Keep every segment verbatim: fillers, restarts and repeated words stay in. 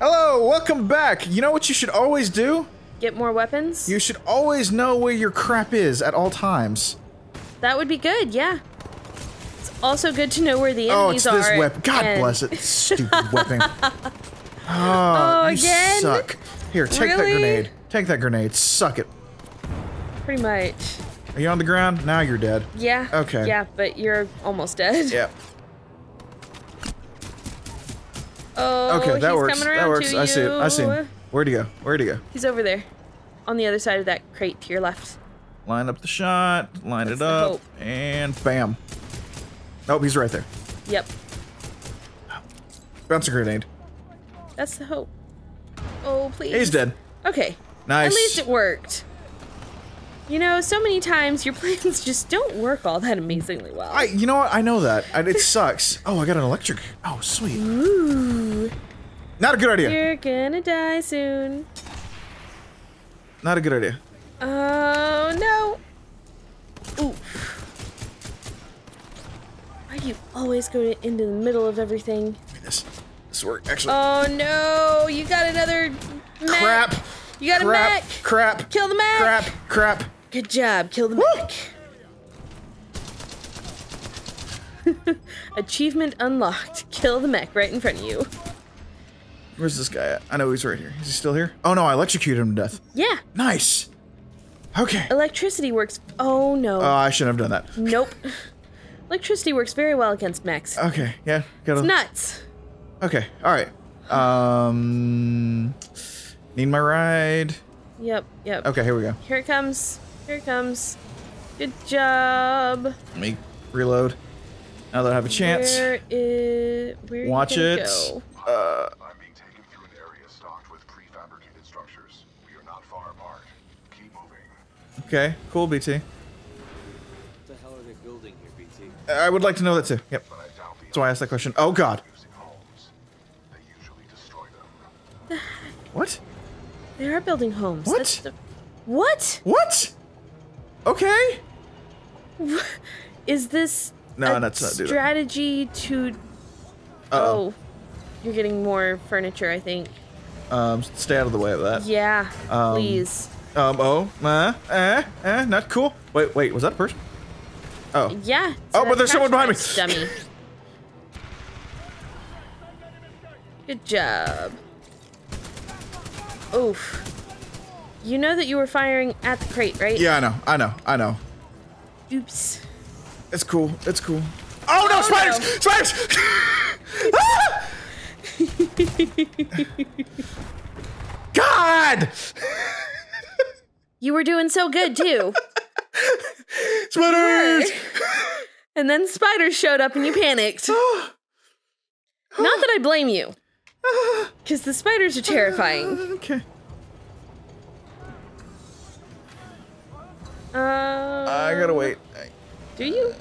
Hello, welcome back. You know what you should always do? Get more weapons? You should always know where your crap is at all times. That would be good, yeah. It's also good to know where the enemies are. Oh, it's this weapon. God and... bless it. Stupid weapon. Oh, oh you again? Suck. Here, take really? that grenade. Take that grenade. Suck it. Pretty much. Are you on the ground? Now you're dead. Yeah. Okay. Yeah, but you're almost dead. Yeah. Oh, okay, that he's works. coming around that works. to you. I see it. I see him. Where'd he go? Where'd he go? He's over there. On the other side of that crate to your left. Line up the shot. Line That's it up. Hope. And bam. Oh, he's right there. Yep. Bounce a grenade. That's the hope. Oh, please. He's dead. Okay. Nice. At least it worked. You know, so many times your plans just don't work all that amazingly well. I, you know what? I know that. I, it sucks. Oh, I got an electric. Oh, sweet. Ooh. Not a good idea. You're gonna die soon. Not a good idea. Oh, no. Ooh. Why do you always go to, into the middle of everything? Give me this. This worked, actually. Oh, no. You got another mech. Crap. You got crap, a mech. Crap. Kill the mech. Crap. Crap. Good job. Kill the Woo! mech. Achievement unlocked. Kill the mech right in front of you. Where's this guy at? I know he's right here. Is he still here? Oh no, I electrocuted him to death. Yeah. Nice. Okay. Electricity works. Oh no. Oh, I shouldn't have done that. Nope. Electricity works very well against mechs. Okay. Yeah. Gotta... It's nuts. Okay. All right. Um. Need my ride. Yep. Yep. Okay. Here we go. Here it comes. Here it comes. Good job. Let me reload. Now that I have a chance. Where is? Where Watch you it. Go? Uh. Okay, cool, B T. What the hell are they building here, B T? I would like to know that too. Yep. That's why I asked that question. Oh God. They usually destroy them. What? They are building homes. What? That's the... What? What? Okay. Is this no, a that's not strategy that. to? Uh-oh. Oh, you're getting more furniture, I think. Um, stay out of the way of that. Yeah, um, please. Um, oh, uh, eh, eh, not cool. Wait, wait, was that a person? Oh. Yeah. Oh, but there's someone behind me. Dummy. Good job. Oof. You know that you were firing at the crate, right? Yeah, I know, I know, I know. Oops. It's cool, it's cool. Oh, no, oh, spiders! No. Spiders! Ah! God! You were doing so good, too. Spiders! And then spiders showed up and you panicked. Not that I blame you. Because the spiders are terrifying. Okay. Uh, I gotta wait. Do you?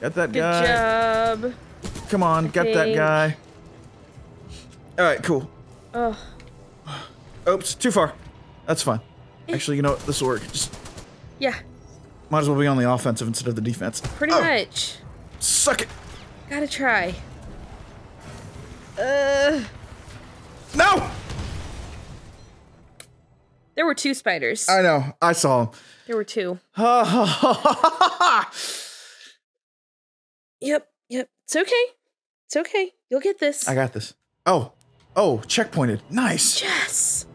Got that good guy. Good job. Come on, I got think. that guy. All right, cool. Oh. Oops, too far. That's fine. Actually, you know what? This will work. Just yeah. Might as well be on the offensive instead of the defense. Pretty oh. much. Suck it. Gotta try. Uh. No! There were two spiders. I know. I saw them. There were two. Yep. Yep. It's okay. It's okay. You'll get this. I got this. Oh. Oh, checkpointed. Nice. Yes.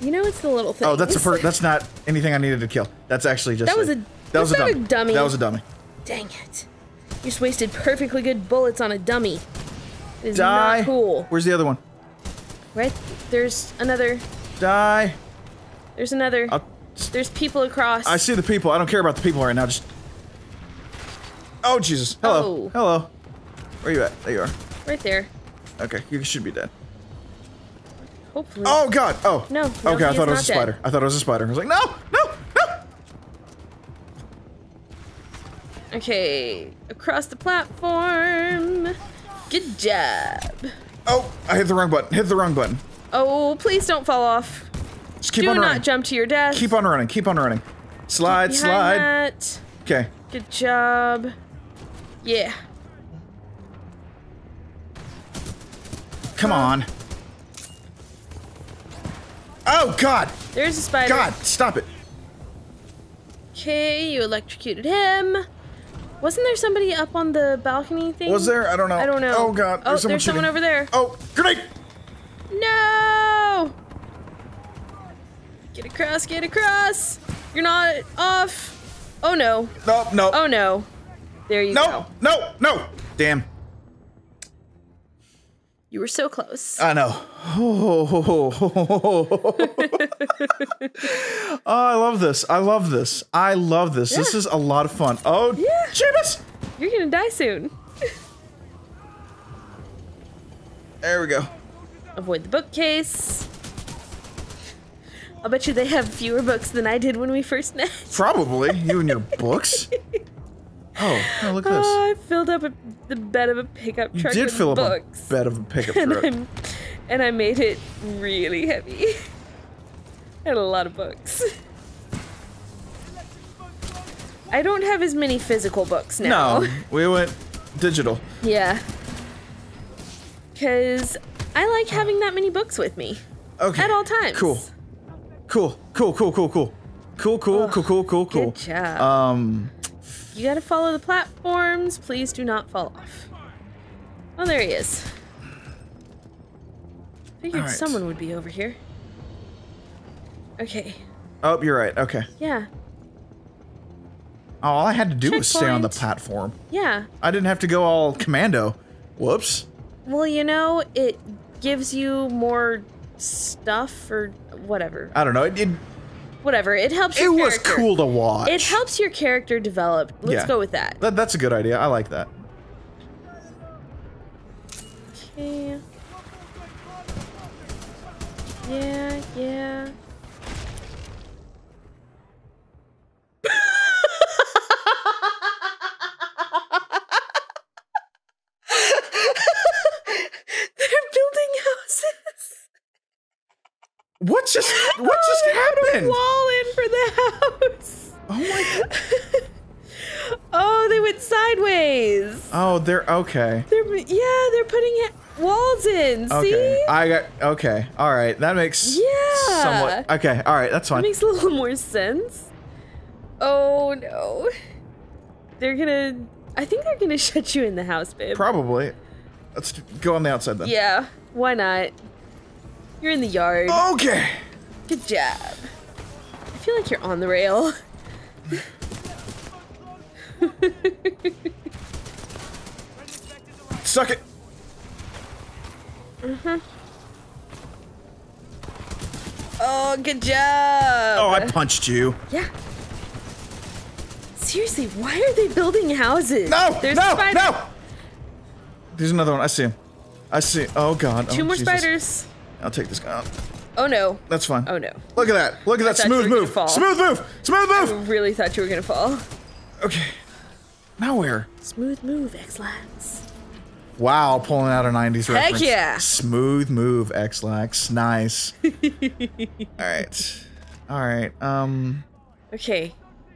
You know it's the little thing. Oh, that's a per that's not anything I needed to kill. That's actually just that was a, a that was a dummy. a dummy. That was a dummy. Dang it! You just wasted perfectly good bullets on a dummy. It is Die. not cool. Where's the other one? Right there's another. Die. There's another. I'll, there's people across. I see the people. I don't care about the people right now. Just. Oh Jesus! Hello. Oh. Hello. Where you at? There you are. Right there. Okay, you should be dead. Hopefully. Oh God! Oh. No. no okay, I thought it was a spider. Dead. I thought it was a spider. I was like, no, no, no. Okay, across the platform. Good job. Oh, I hit the wrong button. Hit the wrong button. Oh, please don't fall off. Just keep Do on running. Do not jump to your death. Keep on running. Keep on running. Slide, keep slide. That. Okay. Good job. Yeah. Come on. Oh, God! There's a spider. God, stop it. Okay, you electrocuted him. Wasn't there somebody up on the balcony thing? Was there? I don't know. I don't know. Oh, God. There's, oh, someone, there's someone over there. Oh, grenade! No! Get across, get across! You're not off. Oh, no. No, no. Oh, no. There you no, go. No, no, no! Damn. You were so close. I know. Oh, oh, oh, oh, oh. Oh, I love this. I love this. I love this. Yeah. This is a lot of fun. Oh, yeah. Jeebus! You're going to die soon. There we go. Avoid the bookcase. I'll bet you they have fewer books than I did when we first met. Probably. You and your books. Oh, oh, look at this. Oh, I filled up a, the bed of a pickup truck you did with fill books. Up a bed of a pickup and truck. I'm, and I made it really heavy. I had a lot of books. I don't have as many physical books now. No, we went digital. Yeah. Because I like having that many books with me. Okay. At all times. Cool. Cool, cool, cool, cool, cool. Cool, cool, oh, cool, cool, cool, cool. Good job. Um... You gotta follow the platforms. Please do not fall off. Oh, there he is. Figured right. someone would be over here. Okay. Oh, you're right. Okay. Yeah. All I had to do Check was point. stay on the platform. Yeah. I didn't have to go all commando. Whoops. Well, you know, it gives you more stuff or whatever. I don't know. It did. Whatever, it helps your character. It was cool to watch. It helps your character develop. Let's yeah. go with that. Th that's a good idea. I like that. Okay. Yeah, yeah. They're building houses. What just what just oh, happened? Wall in for the house. Oh my god. Oh, they went sideways. Oh, they're okay. They're yeah, they're putting walls in. Okay. See? I got okay. All right, that makes yeah. somewhat okay. All right, that's fine. That makes a little more sense. Oh no, they're gonna. I think they're gonna shut you in the house, babe. Probably. Let's go on the outside then. Yeah. Why not? You're in the yard. Okay. Good job. I feel like you're on the rail. Suck it. Uh-huh. Oh, good job. Oh, I punched you. Yeah. Seriously, why are they building houses? No, There's no, no. There's another one. I see him. I see. Oh, God. Two oh, more Jesus. spiders. I'll take this guy out. Oh no. That's fine. Oh no. Look at that. Look at I that smooth move. Smooth move. Smooth move. I really thought you were gonna fall. Okay. Now where? Smooth move, X-Lax. Wow, pulling out a nineties reference. Heck yeah. Smooth move, X-Lax. Nice. All right. All right. Um. Okay.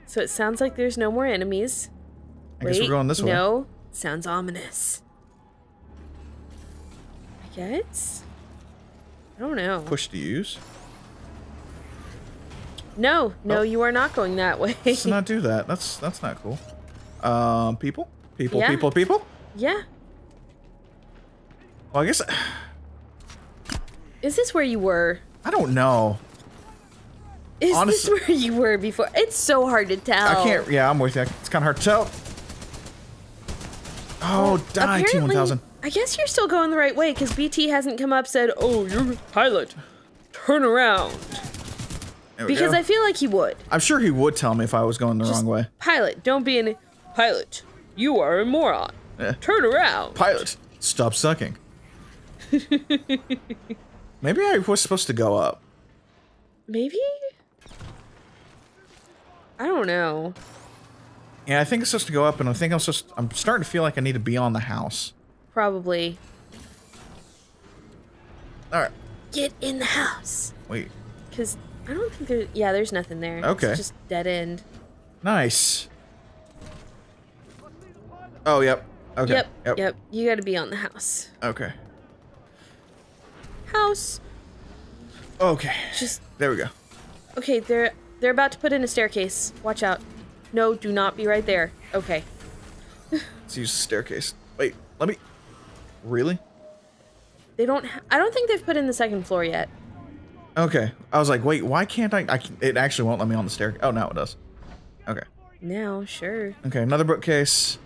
So it sounds like there's no more enemies. I Wait, guess we're going this way. No. Sounds ominous. I guess. I don't know. Push to use? No, no, oh. you are not going that way. Let's not do that. That's that's not cool. Um, people, people, yeah. people, people. Yeah. Well, I guess. I... Is this where you were? I don't know. Is Honestly, this where you were before? It's so hard to tell. I can't. Yeah, I'm with you. It's kind of hard to tell. Oh, well, die! T one thousand. I guess you're still going the right way, because B T hasn't come up said, oh, you're a pilot. Turn around. Because go. I feel like he would. I'm sure he would tell me if I was going the Just wrong way. Pilot, don't be an... Pilot, you are a moron. Yeah. Turn around. Pilot, stop sucking. Maybe I was supposed to go up. Maybe? I don't know. Yeah, I think I'm supposed to go up, and I think I'm supposed to, I'm starting to feel like I need to be on the house. Probably. All right. Get in the house. Wait. Because I don't think there's... Yeah, there's nothing there. Okay. It's just dead end. Nice. Oh, yep. Okay. Yep, yep. yep. You got to be on the house. Okay. house. Okay. Just there we go. Okay, they're they're about to put in a staircase. Watch out. No, do not be right there. Okay. Let's use the staircase. Wait, let me. Really? They don't. Ha I don't think they've put in the second floor yet. Okay. I was like, wait, why can't I? I can, it actually won't let me on the staircase. Oh, now it does. Okay. Now, sure. Okay, another bookcase.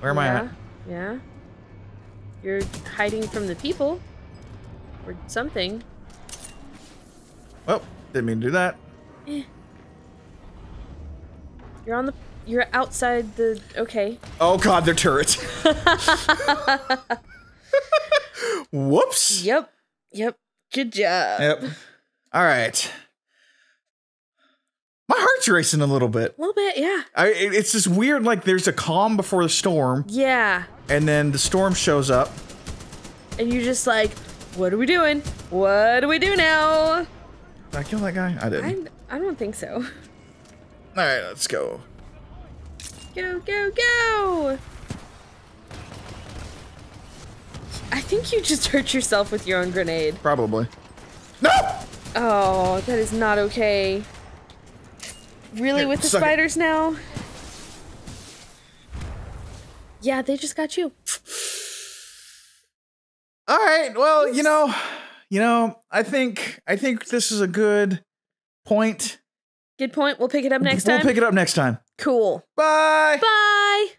Where am yeah, I at? Yeah. You're hiding from the people. Or something. Well, didn't mean to do that. Eh. You're on the. You're outside the. Okay. Oh God, they're turrets. Whoops. Yep. Yep. Good job. Yep. All right. My heart's racing a little bit. A little bit, yeah. I, it, it's just weird. Like there's a calm before the storm. Yeah. And then the storm shows up. And you're just like, what are we doing? What do we do now? Did I kill that guy? I didn't. I, I don't think so. All right, let's go. Go, go, go! I think you just hurt yourself with your own grenade. Probably. No! Oh, that is not okay. Really, Here, with the spiders it. now? Yeah, they just got you. All right. Well, Oops. you know, you know, I think I think this is a good point. Good point. We'll pick it up next time. We'll pick it up next time. Cool. Bye. Bye.